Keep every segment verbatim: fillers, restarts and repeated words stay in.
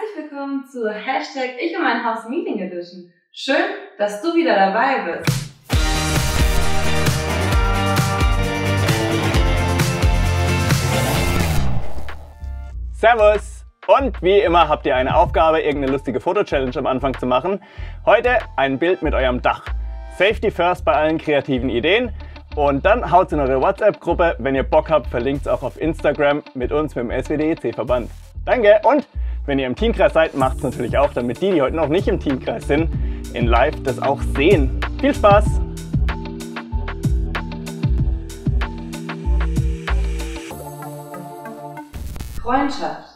herzlich willkommen zu Hashtag Ich und mein Haus Meeting Edition. Schön, dass du wieder dabei bist. Servus! Und wie immer habt ihr eine Aufgabe, irgendeine lustige Foto-Challenge am Anfang zu machen. Heute ein Bild mit eurem Dach. Safety first bei allen kreativen Ideen. Und dann haut's in eure WhatsApp-Gruppe. Wenn ihr Bock habt, verlinkt's auch auf Instagram mit uns, mit dem S W D E C-Verband. Danke! Und wenn ihr im Teamkreis seid, macht's natürlich auch, damit die, die heute noch nicht im Teamkreis sind, in Live das auch sehen. Viel Spaß! Freundschaft.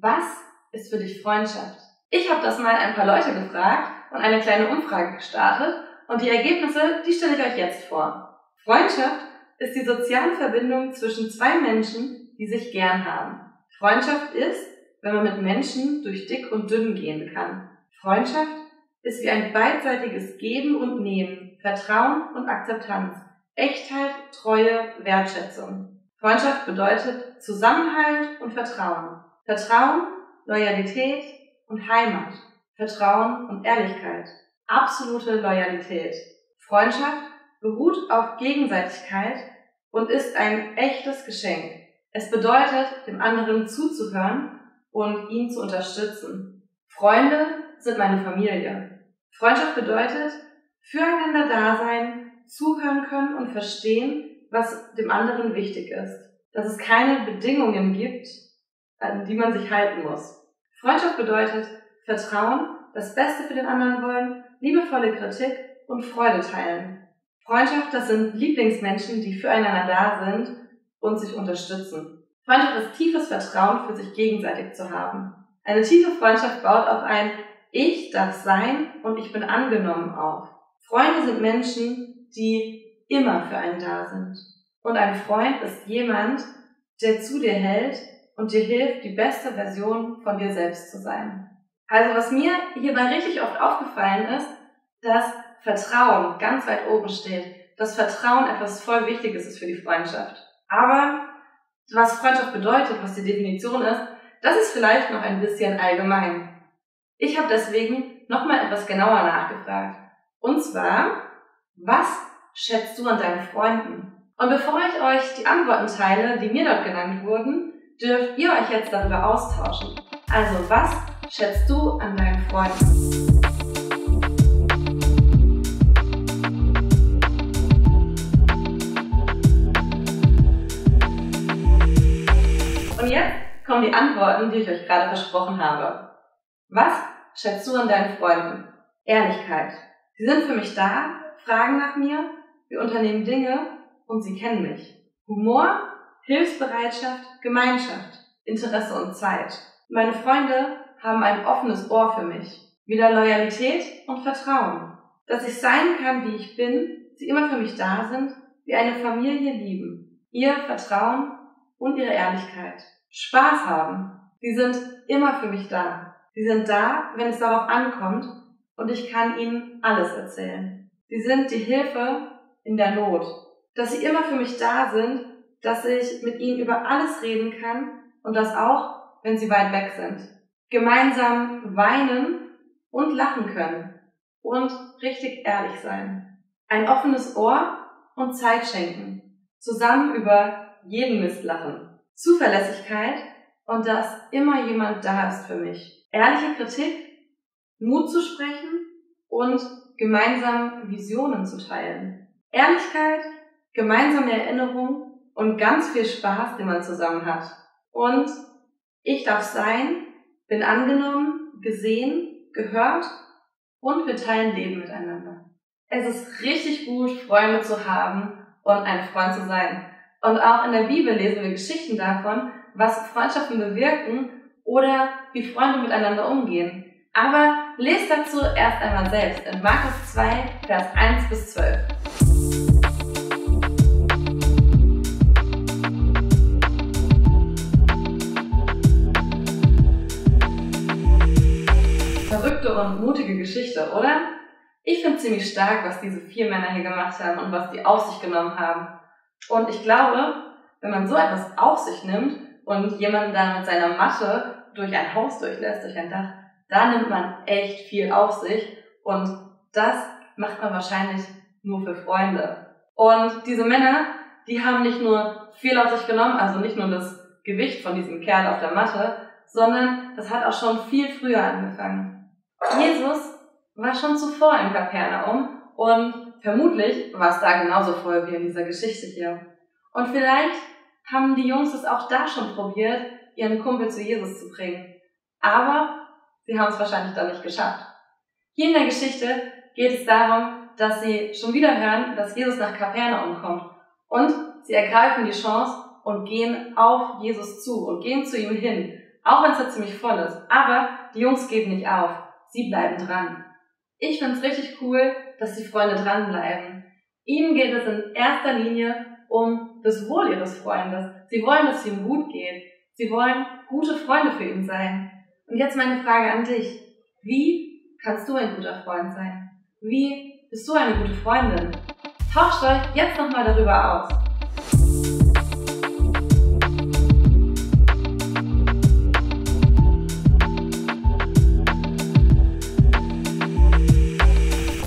Was ist für dich Freundschaft? Ich habe das mal ein paar Leute gefragt und eine kleine Umfrage gestartet und die Ergebnisse, die stelle ich euch jetzt vor. Freundschaft ist die soziale Verbindung zwischen zwei Menschen, die sich gern haben. Freundschaft ist, wenn man mit Menschen durch dick und dünn gehen kann. Freundschaft ist wie ein beidseitiges Geben und Nehmen, Vertrauen und Akzeptanz, Echtheit, Treue, Wertschätzung. Freundschaft bedeutet Zusammenhalt und Vertrauen. Vertrauen, Loyalität und Heimat. Vertrauen und Ehrlichkeit. Absolute Loyalität. Freundschaft beruht auf Gegenseitigkeit und ist ein echtes Geschenk. Es bedeutet, dem anderen zuzuhören und ihn zu unterstützen. Freunde sind meine Familie. Freundschaft bedeutet, füreinander da sein, zuhören können und verstehen, was dem anderen wichtig ist. Dass es keine Bedingungen gibt, an die man sich halten muss. Freundschaft bedeutet Vertrauen, das Beste für den anderen wollen, liebevolle Kritik und Freude teilen. Freundschaft, das sind Lieblingsmenschen, die füreinander da sind und sich unterstützen. Freundschaft ist tiefes Vertrauen für sich gegenseitig zu haben. Eine tiefe Freundschaft baut auf ein Ich darf sein und ich bin angenommen auf. Freunde sind Menschen, die immer für einen da sind. Und ein Freund ist jemand, der zu dir hält und dir hilft, die beste Version von dir selbst zu sein. Also was mir hierbei richtig oft aufgefallen ist, dass Vertrauen ganz weit oben steht, dass Vertrauen etwas voll Wichtiges ist für die Freundschaft. Aber was Freundschaft bedeutet, was die Definition ist, das ist vielleicht noch ein bisschen allgemein. Ich habe deswegen nochmal etwas genauer nachgefragt. Und zwar, was schätzt du an deinen Freunden? Und bevor ich euch die Antworten teile, die mir dort genannt wurden, dürft ihr euch jetzt darüber austauschen. Also, was schätzt du an deinen Freunden? Und jetzt kommen die Antworten, die ich euch gerade versprochen habe. Was schätzt du an deinen Freunden? Ehrlichkeit. Sie sind für mich da, fragen nach mir, wir unternehmen Dinge und sie kennen mich. Humor, Hilfsbereitschaft, Gemeinschaft, Interesse und Zeit. Meine Freunde haben ein offenes Ohr für mich. Wieder Loyalität und Vertrauen. Dass ich sein kann, wie ich bin, sie immer für mich da sind, wie eine Familie lieben. Ihr Vertrauen und ihre Ehrlichkeit. Spaß haben. Sie sind immer für mich da. Sie sind da, wenn es darauf ankommt und ich kann ihnen alles erzählen. Sie sind die Hilfe in der Not. Dass sie immer für mich da sind, dass ich mit ihnen über alles reden kann und das auch, wenn sie weit weg sind. Gemeinsam weinen und lachen können und richtig ehrlich sein. Ein offenes Ohr und Zeit schenken. Zusammen über jeden Mist lachen. Zuverlässigkeit und dass immer jemand da ist für mich. Ehrliche Kritik, Mut zu sprechen und gemeinsam Visionen zu teilen. Ehrlichkeit, gemeinsame Erinnerung und ganz viel Spaß, den man zusammen hat. Und ich darf sein, bin angenommen, gesehen, gehört und wir teilen Leben miteinander. Es ist richtig gut, Freunde zu haben und ein Freund zu sein. Und auch in der Bibel lesen wir Geschichten davon, was Freundschaften bewirken oder wie Freunde miteinander umgehen. Aber lest dazu erst einmal selbst in Markus zwei, Vers eins bis zwölf. Und mutige Geschichte, oder? Ich finde ziemlich stark, was diese vier Männer hier gemacht haben und was die auf sich genommen haben. Und ich glaube, wenn man so etwas auf sich nimmt und jemanden dann mit seiner Matte durch ein Haus durchlässt, durch ein Dach, da nimmt man echt viel auf sich und das macht man wahrscheinlich nur für Freunde. Und diese Männer, die haben nicht nur viel auf sich genommen, also nicht nur das Gewicht von diesem Kerl auf der Matte, sondern das hat auch schon viel früher angefangen. Jesus war schon zuvor in Kapernaum und vermutlich war es da genauso voll wie in dieser Geschichte hier. Und vielleicht haben die Jungs es auch da schon probiert, ihren Kumpel zu Jesus zu bringen. Aber sie haben es wahrscheinlich dann nicht geschafft. Hier in der Geschichte geht es darum, dass sie schon wieder hören, dass Jesus nach Kapernaum kommt. Und sie ergreifen die Chance und gehen auf Jesus zu und gehen zu ihm hin. Auch wenn es da ziemlich voll ist. Aber die Jungs geben nicht auf. Sie bleiben dran. Ich finde es richtig cool, dass die Freunde dranbleiben. Ihnen geht es in erster Linie um das Wohl ihres Freundes. Sie wollen, dass es ihm gut geht. Sie wollen gute Freunde für ihn sein. Und jetzt meine Frage an dich. Wie kannst du ein guter Freund sein? Wie bist du eine gute Freundin? Tauscht euch jetzt nochmal darüber aus.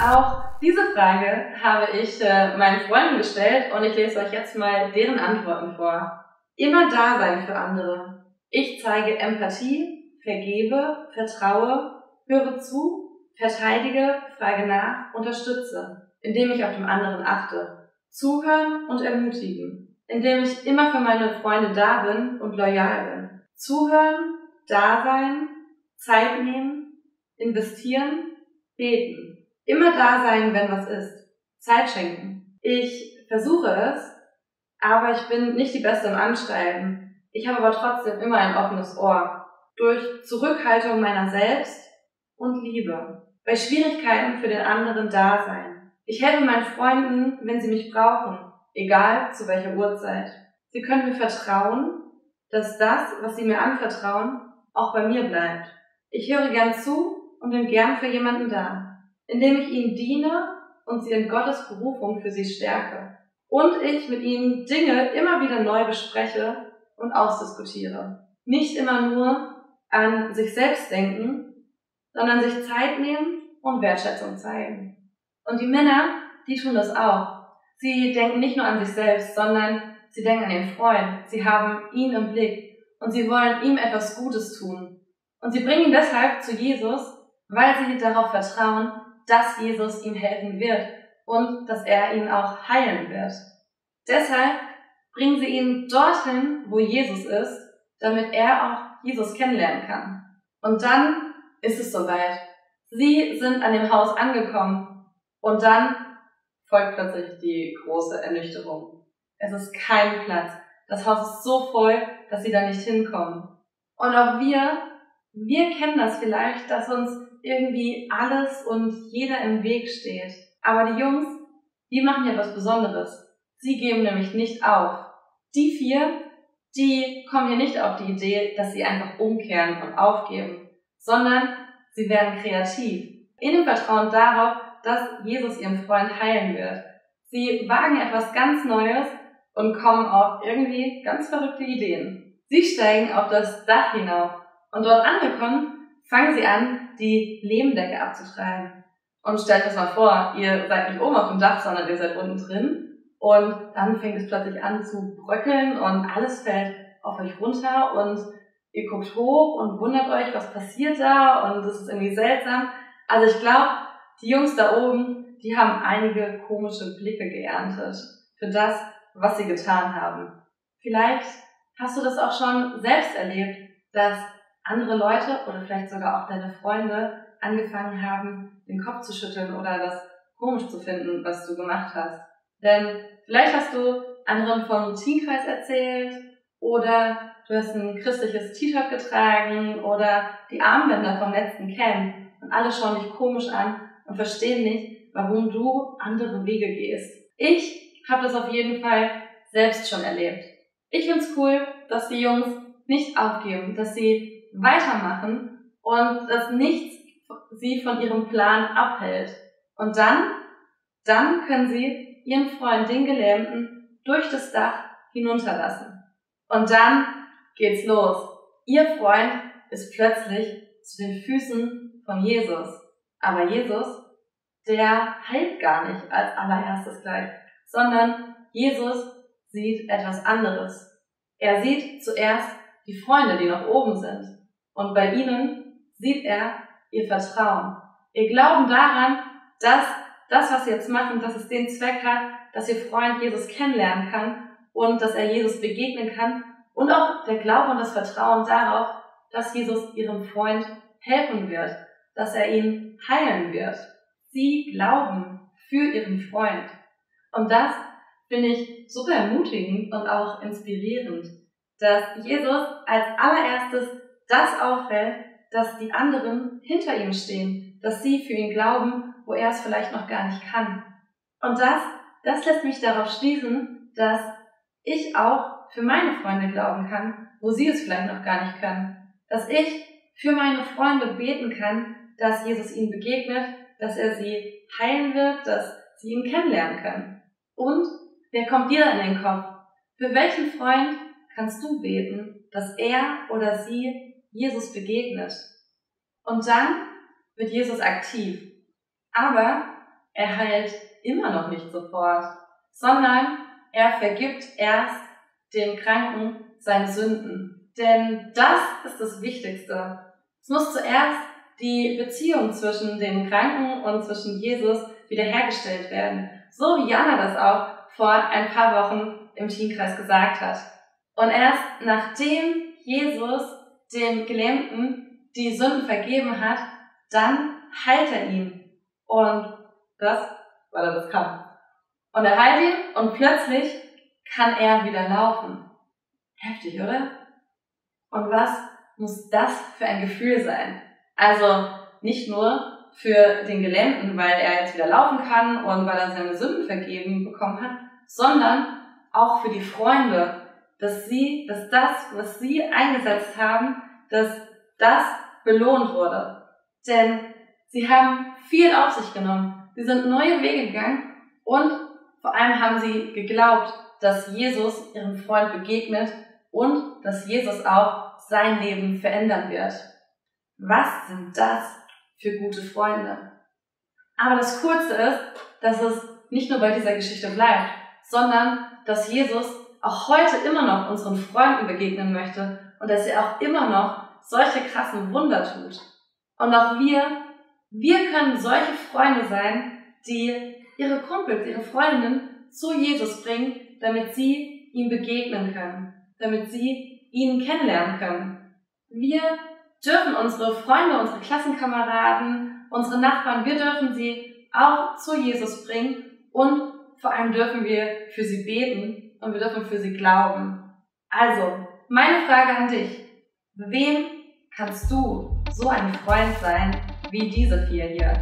Auch diese Frage habe ich äh, meinen Freunden gestellt und ich lese euch jetzt mal deren Antworten vor. Immer da sein für andere. Ich zeige Empathie, vergebe, vertraue, höre zu, verteidige, frage nach, unterstütze, indem ich auf den anderen achte. Zuhören und ermutigen, indem ich immer für meine Freunde da bin und loyal bin. Zuhören, da sein, Zeit nehmen, investieren, beten. Immer da sein, wenn was ist. Zeit schenken. Ich versuche es, aber ich bin nicht die Beste im Anschreiben. Ich habe aber trotzdem immer ein offenes Ohr. Durch Zurückhaltung meiner selbst und Liebe. Bei Schwierigkeiten für den anderen da sein. Ich helfe meinen Freunden, wenn sie mich brauchen. Egal zu welcher Uhrzeit. Sie können mir vertrauen, dass das, was sie mir anvertrauen, auch bei mir bleibt. Ich höre gern zu und bin gern für jemanden da. Indem ich ihnen diene und sie in Gottes Berufung für sie stärke. Und ich mit ihnen Dinge immer wieder neu bespreche und ausdiskutiere. Nicht immer nur an sich selbst denken, sondern sich Zeit nehmen und Wertschätzung zeigen. Und die Männer, die tun das auch. Sie denken nicht nur an sich selbst, sondern sie denken an den Freund. Sie haben ihn im Blick und sie wollen ihm etwas Gutes tun. Und sie bringen ihn deshalb zu Jesus, weil sie darauf vertrauen, dass Jesus ihm helfen wird und dass er ihn auch heilen wird. Deshalb bringen sie ihn dorthin, wo Jesus ist, damit er auch Jesus kennenlernen kann. Und dann ist es soweit. Sie sind an dem Haus angekommen und dann folgt plötzlich die große Ernüchterung. Es ist kein Platz. Das Haus ist so voll, dass sie da nicht hinkommen. Und auch wir, wir kennen das vielleicht, dass uns irgendwie alles und jeder im Weg steht. Aber die Jungs, die machen ja was Besonderes. Sie geben nämlich nicht auf. Die vier, die kommen hier nicht auf die Idee, dass sie einfach umkehren und aufgeben, sondern sie werden kreativ. In dem Vertrauen darauf, dass Jesus ihren Freund heilen wird. Sie wagen etwas ganz Neues und kommen auf irgendwie ganz verrückte Ideen. Sie steigen auf das Dach hinauf und dort angekommen, fangen sie an, die Lehmdecke abzutragen. Und stellt euch mal vor, ihr seid nicht oben auf dem Dach, sondern ihr seid unten drin. Und dann fängt es plötzlich an zu bröckeln und alles fällt auf euch runter und ihr guckt hoch und wundert euch, was passiert da und das ist irgendwie seltsam. Also ich glaube, die Jungs da oben, die haben einige komische Blicke geerntet für das, was sie getan haben. Vielleicht hast du das auch schon selbst erlebt, dass andere Leute oder vielleicht sogar auch deine Freunde angefangen haben, den Kopf zu schütteln oder das komisch zu finden, was du gemacht hast. Denn vielleicht hast du anderen vom Teamkreis erzählt oder du hast ein christliches T-Shirt getragen oder die Armbänder vom letzten Camp und alle schauen dich komisch an und verstehen nicht, warum du andere Wege gehst. Ich habe das auf jeden Fall selbst schon erlebt. Ich finde es cool, dass die Jungs nicht aufgeben, dass sie weitermachen und dass nichts sie von ihrem Plan abhält. Und dann, dann können sie ihren Freund, den Gelähmten, durch das Dach hinunterlassen. Und dann geht's los. Ihr Freund ist plötzlich zu den Füßen von Jesus. Aber Jesus, der heilt gar nicht als allererstes gleich, sondern Jesus sieht etwas anderes. Er sieht zuerst die Freunde, die noch oben sind. Und bei ihnen sieht er ihr Vertrauen. Ihr Glauben daran, dass das, was sie jetzt machen, dass es den Zweck hat, dass ihr Freund Jesus kennenlernen kann und dass er Jesus begegnen kann. Und auch der Glaube und das Vertrauen darauf, dass Jesus ihrem Freund helfen wird, dass er ihn heilen wird. Sie glauben für ihren Freund. Und das finde ich super ermutigend und auch inspirierend, dass Jesus als allererstes das auffällt, dass die anderen hinter ihm stehen, dass sie für ihn glauben, wo er es vielleicht noch gar nicht kann. Und das, das lässt mich darauf schließen, dass ich auch für meine Freunde glauben kann, wo sie es vielleicht noch gar nicht können. Dass ich für meine Freunde beten kann, dass Jesus ihnen begegnet, dass er sie heilen wird, dass sie ihn kennenlernen können. Und wer kommt dir in den Kopf? Für welchen Freund kannst du beten, dass er oder sie Jesus begegnet? Und dann wird Jesus aktiv. Aber er heilt immer noch nicht sofort, sondern er vergibt erst dem Kranken seine Sünden. Denn das ist das Wichtigste. Es muss zuerst die Beziehung zwischen dem Kranken und zwischen Jesus wiederhergestellt werden. So wie Jana das auch vor ein paar Wochen im Teamkreis gesagt hat. Und erst nachdem Jesus dem Gelähmten die Sünden vergeben hat, dann heilt er ihn. Und das, weil er das kann. Und er heilt ihn und plötzlich kann er wieder laufen. Heftig, oder? Und was muss das für ein Gefühl sein? Also nicht nur für den Gelähmten, weil er jetzt wieder laufen kann und weil er seine Sünden vergeben bekommen hat, sondern auch für die Freunde, dass sie, dass das, was sie eingesetzt haben, dass das belohnt wurde. Denn sie haben viel auf sich genommen. Sie sind neue Wege gegangen und vor allem haben sie geglaubt, dass Jesus ihrem Freund begegnet und dass Jesus auch sein Leben verändern wird. Was sind das für gute Freunde? Aber das Kurze ist, dass es nicht nur bei dieser Geschichte bleibt, sondern dass Jesus auch heute immer noch unseren Freunden begegnen möchte und dass er auch immer noch solche krassen Wunder tut. Und auch wir, wir können solche Freunde sein, die ihre Kumpels, ihre Freundinnen zu Jesus bringen, damit sie ihm begegnen können, damit sie ihn kennenlernen können. Wir dürfen unsere Freunde, unsere Klassenkameraden, unsere Nachbarn, wir dürfen sie auch zu Jesus bringen und vor allem dürfen wir für sie beten und wir dürfen für sie glauben. Also, meine Frage an dich. Wem kannst du so ein Freund sein wie diese vier hier?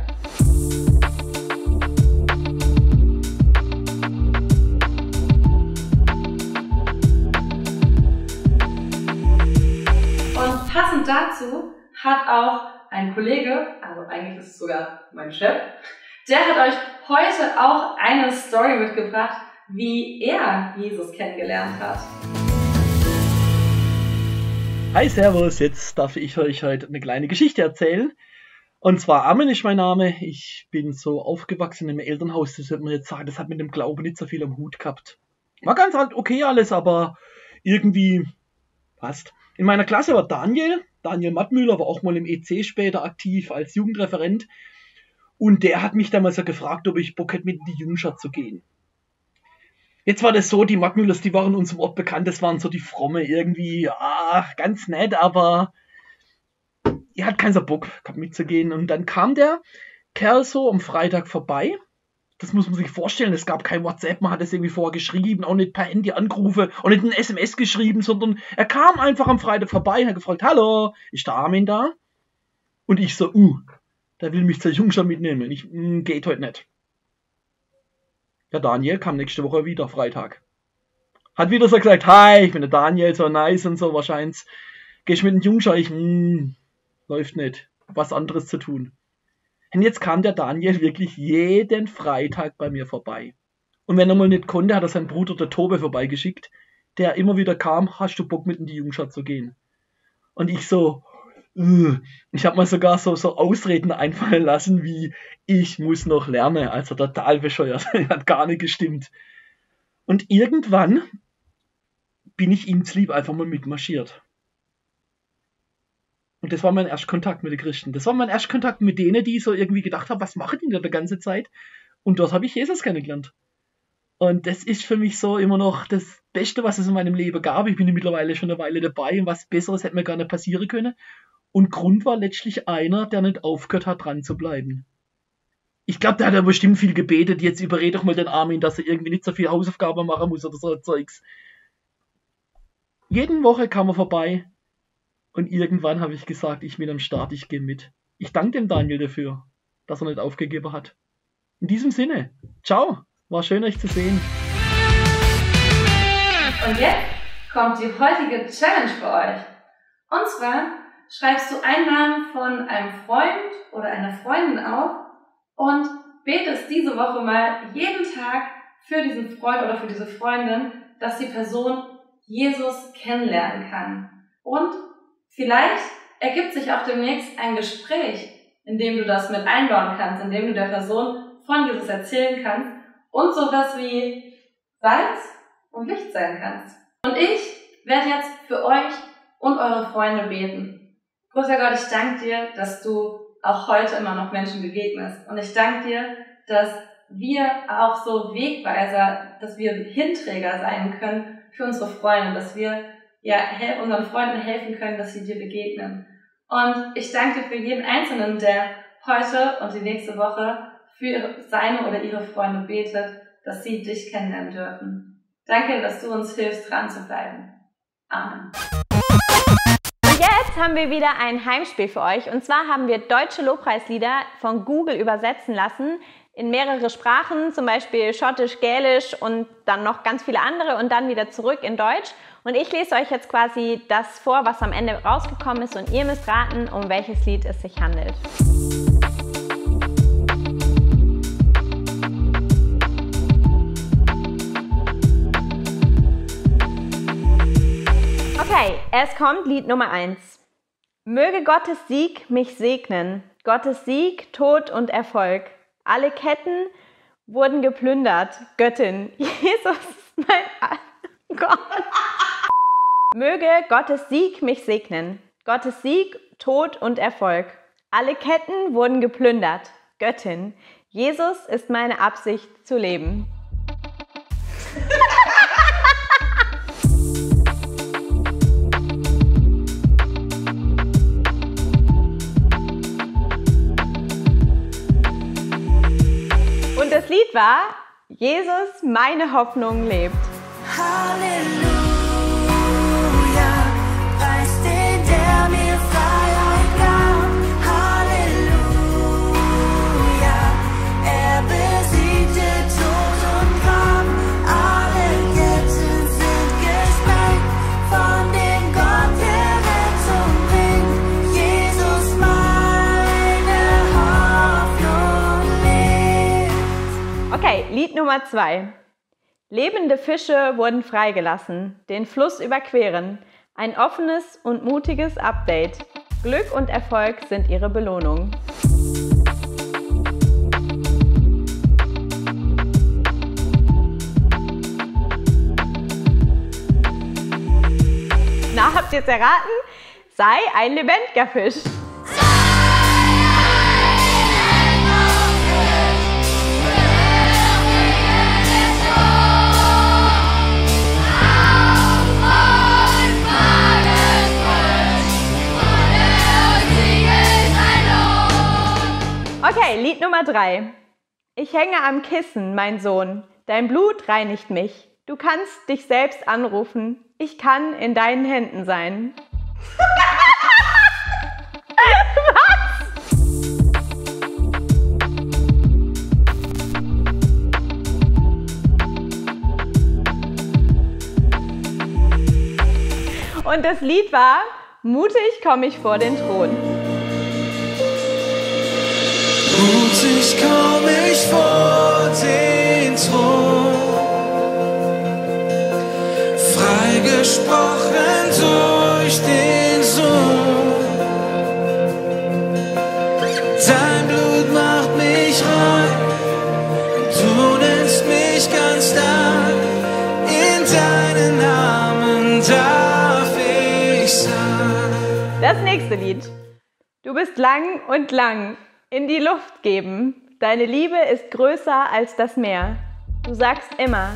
Passend dazu hat auch ein Kollege, also eigentlich ist es sogar mein Chef, der hat euch heute auch eine Story mitgebracht, wie er Jesus kennengelernt hat. Hi, servus, jetzt darf ich euch heute eine kleine Geschichte erzählen. Und zwar Armin ist mein Name, ich bin so aufgewachsen im Elternhaus, das wird man jetzt sagen, das hat mit dem Glauben nicht so viel am Hut gehabt. War ganz halt okay alles, aber irgendwie passt. In meiner Klasse war Daniel, Daniel Mattmüller, war auch mal im E C später aktiv als Jugendreferent. Und der hat mich damals ja gefragt, ob ich Bock hätte, mit in die Jungscha zu gehen. Jetzt war das so, die Mattmüllers, die waren uns im Ort bekannt, das waren so die Fromme irgendwie, ach, ganz nett, aber ihr hat keinen Bock, mitzugehen. Und dann kam der Kerl so am Freitag vorbei. Das muss man sich vorstellen, es gab kein WhatsApp, man hat es irgendwie vorher geschrieben, auch nicht per Handy Anrufe, auch nicht ein S M S geschrieben, sondern er kam einfach am Freitag vorbei und hat gefragt, hallo, ist der Armin da? Und ich so, uh, der will mich zur Jungscha mitnehmen, ich, mm, geht heute nicht. Der Daniel kam nächste Woche wieder, Freitag. Hat wieder so gesagt, hi, ich bin der Daniel, so nice und so, wahrscheinlich gehst du mit den Jungscha, ich, mm, läuft nicht, was anderes zu tun. Und jetzt kam der Daniel wirklich jeden Freitag bei mir vorbei. Und wenn er mal nicht konnte, hat er seinen Bruder, der Tobe, vorbeigeschickt, der immer wieder kam, hast du Bock, mit in die Jungscha zu gehen? Und ich so, Und ich habe mir sogar so, so Ausreden einfallen lassen, wie ich muss noch lernen, also total bescheuert, hat gar nicht gestimmt. Und irgendwann bin ich ihm lieb einfach mal mitmarschiert. Und das war mein Erstkontakt mit den Christen. Das war mein Erstkontakt mit denen, die so irgendwie gedacht haben, was machen die da die ganze Zeit? Und dort habe ich Jesus kennengelernt. Und das ist für mich so immer noch das Beste, was es in meinem Leben gab. Ich bin ja mittlerweile schon eine Weile dabei und was Besseres hätte mir gar nicht passieren können. Und Grund war letztlich einer, der nicht aufgehört hat, dran zu bleiben. Ich glaube, der hat ja bestimmt viel gebetet. Jetzt überred doch mal den Armin, dass er irgendwie nicht so viel Hausaufgaben machen muss oder so Zeugs. Jeden Woche kam er vorbei und irgendwann habe ich gesagt, ich bin am Start, ich gehe mit. Ich danke dem Daniel dafür, dass er nicht aufgegeben hat. In diesem Sinne, ciao, war schön euch zu sehen. Und jetzt kommt die heutige Challenge für euch. Und zwar schreibst du einen Namen von einem Freund oder einer Freundin auf und betest diese Woche mal jeden Tag für diesen Freund oder für diese Freundin, dass die Person Jesus kennenlernen kann. Und vielleicht ergibt sich auch demnächst ein Gespräch, in dem du das mit einbauen kannst, in dem du der Person von Jesus erzählen kannst und sowas wie Salz und Licht sein kannst. Und ich werde jetzt für euch und eure Freunde beten. Großer Gott, ich danke dir, dass du auch heute immer noch Menschen begegnest. Und ich danke dir, dass wir auch so Wegweiser, dass wir Hinträger sein können, für unsere Freunde, dass wir ja, unseren Freunden helfen können, dass sie dir begegnen. Und ich danke dir für jeden Einzelnen, der heute und die nächste Woche für seine oder ihre Freunde betet, dass sie dich kennenlernen dürfen. Danke, dass du uns hilfst, dran zu bleiben. Amen. Und jetzt haben wir wieder ein Heimspiel für euch. Und zwar haben wir deutsche Lobpreislieder von Google übersetzen lassen, in mehrere Sprachen, zum Beispiel Schottisch, Gälisch und dann noch ganz viele andere und dann wieder zurück in Deutsch. Und ich lese euch jetzt quasi das vor, was am Ende rausgekommen ist und ihr müsst raten, um welches Lied es sich handelt. Okay, es kommt Lied Nummer eins. Möge Gottes Sieg mich segnen, Gottes Sieg, Tod und Erfolg. Alle Ketten wurden geplündert. Göttin, Jesus ist mein Gott. Möge Gottes Sieg mich segnen. Gottes Sieg, Tod und Erfolg. Alle Ketten wurden geplündert. Göttin, Jesus ist meine Absicht zu leben. Das Lied war Jesus, meine Hoffnung lebt. Halleluja, preis den, der mir Freiheit gab. Halleluja, er besiegte Tod und Grab. Alle Ketten sind gesprengt von dem Gott, der Rettung bringt. Jesus, meine Hoffnung lebt. Okay, Lied Nummer zwei. Lebende Fische wurden freigelassen, den Fluss überqueren. Ein offenes und mutiges Update. Glück und Erfolg sind ihre Belohnung. Na, habt ihr es erraten? Sei ein lebendiger Fisch. Okay, Lied Nummer drei. Ich hänge am Kissen, mein Sohn. Dein Blut reinigt mich. Du kannst dich selbst anrufen. Ich kann in deinen Händen sein. Was? Und das Lied war Mutig komme ich vor den Thron. Mutig komm ich vor den Thron, freigesprochen durch den Sohn. Dein Blut macht mich rein, du nennst mich ganz nah, in deinen Namen darf ich sein. Das nächste Lied. Du bist lang und lang, in die Luft geben. Deine Liebe ist größer als das Meer. Du sagst immer,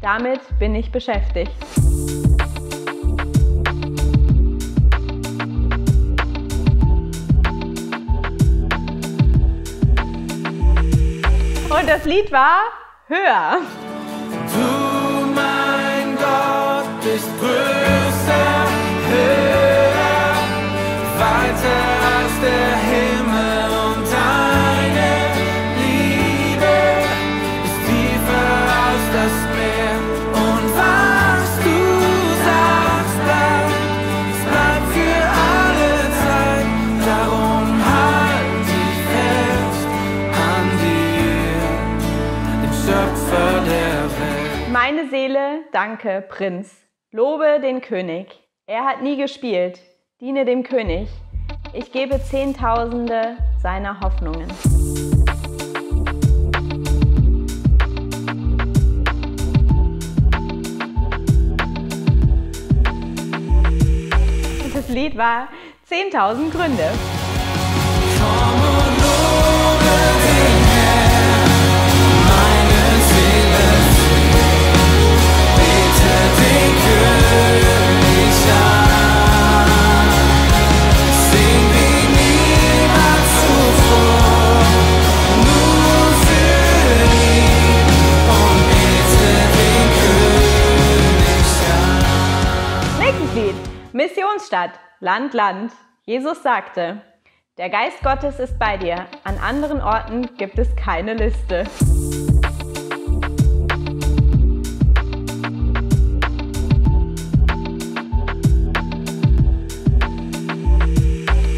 damit bin ich beschäftigt. Und das Lied war Höher. Du, mein Gott, bist größer, höher, weiter als der Himmel und deine Liebe ist tiefer als das Meer. Und was du sagst, bleibt, es bleibt für alle Zeit. Darum halt dich fest an dir, dem Schöpfer der Welt. Meine Seele, danke, Prinz. Lobe den König. Er hat nie gespielt. Diene dem König. Ich gebe Zehntausende seiner Hoffnungen. Das Lied war Zehntausend Gründe. Missionsstadt, Land, Land. Jesus sagte, der Geist Gottes ist bei dir, an anderen Orten gibt es keine Liste.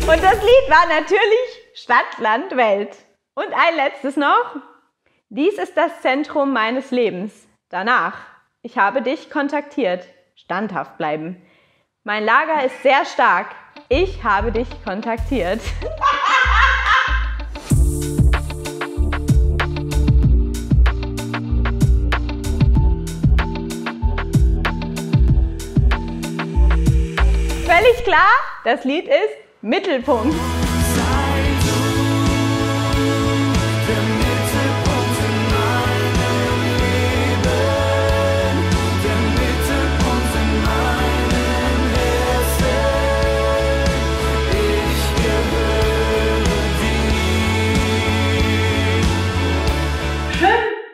Und das Lied war natürlich Stadt, Land, Welt. Und ein letztes noch. Dies ist das Zentrum meines Lebens. Danach, ich habe dich kontaktiert. Standhaft bleiben. Mein Lager ist sehr stark. Ich habe dich kontaktiert. Völlig klar, das Lied ist Mittelpunkt.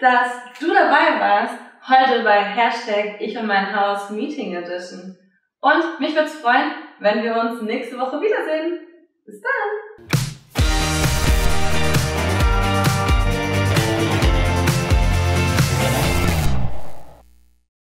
Dass du dabei warst, heute bei Hashtag Ich und mein Haus Meeting Edition. Und mich würde es freuen, wenn wir uns nächste Woche wiedersehen. Bis dann!